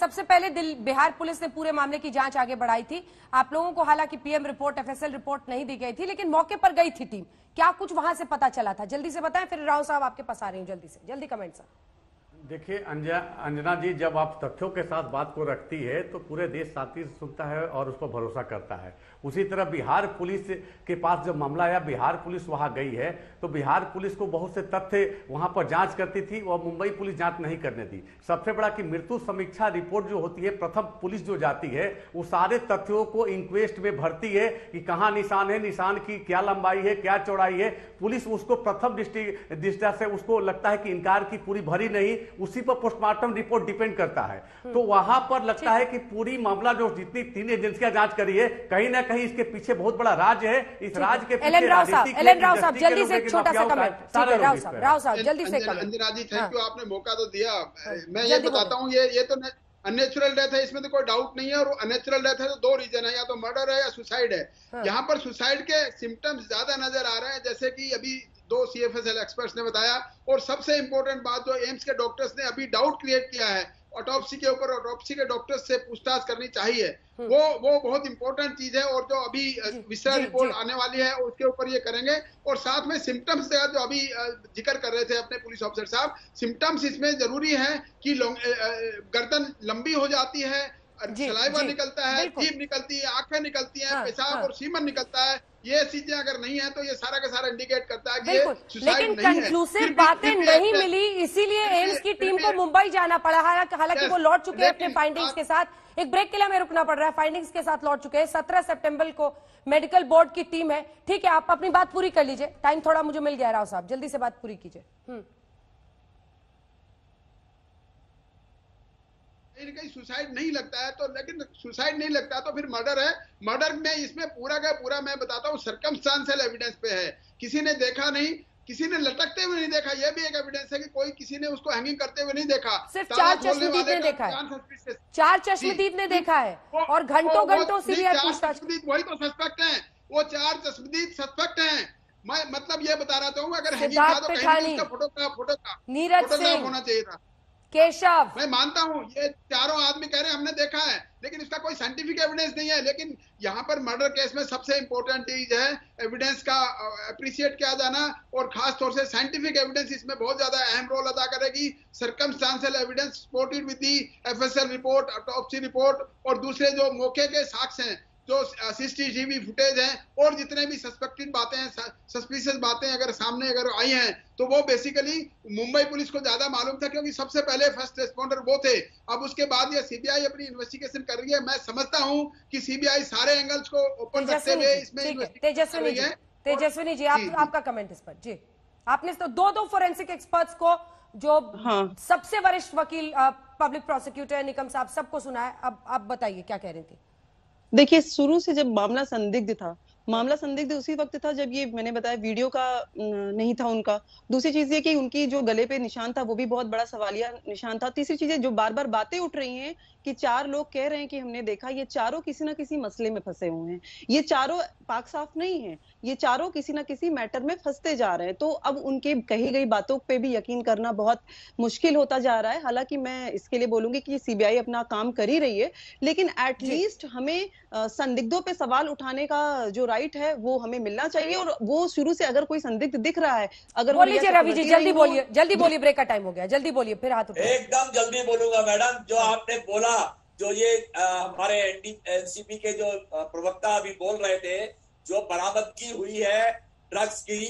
सबसे पहले बिहार पुलिस ने पूरे मामले की जांच आगे बढ़ाई थी। आप लोगों को हालांकि पीएम रिपोर्ट एफएसएल रिपोर्ट नहीं दी गई थी, लेकिन मौके पर गई थी टीम। क्या कुछ वहां से पता चला था, जल्दी से बताएं, फिर राव साहब आपके पास आ रही हूं। जल्दी कमेंट सर। देखिए अंजना जी, जब आप तथ्यों के साथ बात को रखती है तो पूरे देश साथी सुनता है और उस पर भरोसा करता है। उसी तरह बिहार पुलिस के पास जब मामला आया, बिहार पुलिस वहां गई है तो बिहार पुलिस को बहुत से तथ्य वहां पर जांच करती थी और मुंबई पुलिस जांच नहीं करने दी। सबसे बड़ा कि मृत्यु समीक्षा रिपोर्ट जो होती है, प्रथम पुलिस जो जाती है वो सारे तथ्यों को इंक्वेस्ट में भरती है कि कहाँ निशान है, निशान की क्या लंबाई है, क्या चौड़ाई है। पुलिस उसको प्रथम दृष्टया से उसको लगता है कि इनकार की पूरी भरी नहीं, उसी पर पोस्टमार्टम रिपोर्ट डिपेंड करता है। तो वहां पर लगता है कि पूरी मामला जो जितनी तीन एजेंसियां जांच करी है, कहीं ना कहीं इसके पीछे बहुत बड़ा राज है। इस राज के पीछे एलएन राव साहब जल्दी से छोटा सा कमेंट। राव साहब जल्दी से comment. Anjana ji thank you, आपने मौका तो दिया। मैं ये बताता हूँ, ये तो अननेचुरल डेथ है, इसमें तो कोई डाउट नहीं है। और अननेचुरल डेथ है तो दो रीजन है, या तो मर्डर है या सुसाइड है। यहाँ पर सुसाइड के सिम्टम्स ज्यादा नजर आ रहे हैं, जैसे कि अभी दो सीएफएसएल एक्सपर्ट्स ने बताया। और सबसे इंपॉर्टेंट बात जो एम्स के डॉक्टर्स ने अभी डाउट क्रिएट किया है ऑटोप्सी के ऊपर, ऑटोप्सी के डॉक्टर्स से पूछताछ करनी चाहिए, वो बहुत इंपॉर्टेंट चीज है। और जो अभी विस्तार रिपोर्ट आने वाली है उसके ऊपर ये करेंगे। और साथ में सिम्टम्स का जो अभी जिक्र कर रहे थे अपने पुलिस ऑफिसर साहब, सिम्टम्स इसमें जरूरी है कि गर्दन लंबी हो जाती है, सलाइवा निकलता है, जीभ निकलती है, आंखें निकलती है, पेशाब और सीमन निकलता है। ये चीजें अगर नहीं है तो ये सारा का सारा इंडिकेट करता है कि लेकिन कंक्लूसिव बातें नहीं मिली, इसीलिए एम्स की टीम को मुंबई जाना पड़ा। हालांकि वो लौट चुके हैं अपने फाइंडिंग्स के साथ। एक ब्रेक के लिए हमें रुकना पड़ रहा है, फाइंडिंग्स के साथ लौट चुके हैं। 17 सितंबर को मेडिकल बोर्ड की टीम है। ठीक है, आप अपनी बात पूरी कर लीजिए, टाइम थोड़ा मुझे मिल गया। राव साहब जल्दी से बात पूरी कीजिए। कहीं सुसाइड नहीं लगता है तो, लेकिन सुसाइड नहीं लगता तो फिर मर्डर है। मर्डर में इसमें पूरा का पूरा मैं बताता हूँ सर्कमस्टांशियल एविडेंस पे है। किसी ने देखा नहीं, किसी ने लटकते हुए नहीं देखा, यह भी एक एविडेंस है कि कोई किसी ने उसको हैंगिंग करते हुए नहीं देखा। सिर्फ चार चश्मदीद ने देखा है और घंटों घंटों सीबीआई पूछताछ। वही तो सस्पेक्ट है, वो चार चश्मदीद सस्पेक्ट है। मैं मतलब ये बता रहा था हूँ, अगर हैंगिंग था तो हैंगिंग का फोटोग्राफ होना चाहिए था। केशव, मैं मानता हूं ये चारों आदमी कह रहे हैं हमने देखा है, लेकिन इसका कोई साइंटिफिक एविडेंस नहीं है। लेकिन यहाँ पर मर्डर केस में सबसे इंपॉर्टेंट चीज है एविडेंस का अप्रिशिएट किया जाना, और खास तौर से साइंटिफिक एविडेंस इसमें बहुत ज्यादा अहम रोल अदा करेगी। Circumstantial evidence supported with the FSL report, autopsy report और दूसरे जो मौके के साक्ष्य हैं, जो सीसीटीवी फुटेज है और जितने भी सस्पेक्टेड बातें हैं, सस्पिशियस बातें अगर सामने आई हैं तो वो बेसिकली मुंबई पुलिस को ज्यादा मालूम था, क्योंकि सबसे पहले फर्स्ट रेस्पॉन्डर वो थे। अब उसके बाद ये सीबीआई अपनी इन्वेस्टिगेशन कर रही है। मैं समझता हूं कि सीबीआई सारे एंगल्स को ओपन रखते हुए इसमें इन्वेस्टिगेशन कर रही है। तेजस्विनी जी, आपका कमेंट इस पर। जी, आपने तो दो फोरेंसिक एक्सपर्ट्स को, जो सबसे वरिष्ठ वकील पब्लिक प्रोसिक्यूटर निकम साहब, सबको सुनाया। अब आप बताइए क्या कह रही थी। देखिए, शुरू से जब मामला संदिग्ध उसी वक्त था जब ये, मैंने बताया, वीडियो का नहीं था उनका। दूसरी चीज ये कि उनकी जो गले पे निशान था वो भी बहुत बड़ा सवालिया निशान था। तीसरी चीज जो बार बार बातें उठ रही हैं कि चार लोग कह रहे हैं कि हमने देखा, ये चारों किसी ना किसी मसले में फंसे हुए हैं, ये चारों पाक साफ नहीं है, ये चारों किसी ना किसी मैटर में फंसते जा रहे हैं। तो अब उनके कही गई बातों पे भी यकीन करना बहुत मुश्किल होता जा रहा है। हालांकि मैं इसके लिए बोलूंगी कि सीबीआई अपना काम कर ही रही है, लेकिन एटलीस्ट हमें संदिग्धों पे सवाल उठाने का जो राइट है वो हमें मिलना चाहिए। और वो शुरू से अगर कोई संदिग्ध दिख रहा है, अगर बोलिए रवि जी, जल्दी बोलिए, ब्रेक का टाइम हो गया, जल्दी बोलिए। फिर हाथ एकदम जल्दी बोलूंगा मैडम। जो आपने बोला, जो ये हमारे एनसीबी के जो प्रवक्ता अभी बोल रहे थे, जो बरामदगी हुई है ड्रग्स की,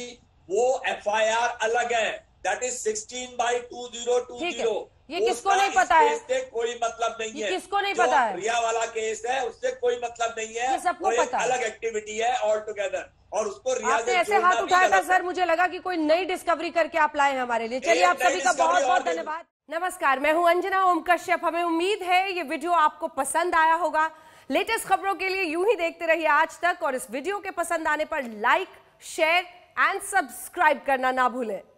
वो एफआईआर अलग है। That is 16/2020। ये किसको नहीं पता है, इससे कोई मतलब नहीं है। किसको नहीं पता है, रिया वाला केस है, उससे कोई मतलब नहीं है, सबको पता है। अलग एक्टिविटी है ऑल टुगेदर, और उसको रिया से ऐसे हाथ उठाया था। सर, मुझे लगा कि कोई नई डिस्कवरी करके आप लाए हैं हमारे लिए। चलिए, आप सभी का बहुत बहुत धन्यवाद। नमस्कार, मैं हूं अंजना ओम कश्यप। हमें उम्मीद है ये वीडियो आपको पसंद आया होगा। लेटेस्ट खबरों के लिए यूं ही देखते रहिए आज तक, और इस वीडियो के पसंद आने पर लाइक, शेयर एंड सब्सक्राइब करना ना भूलें।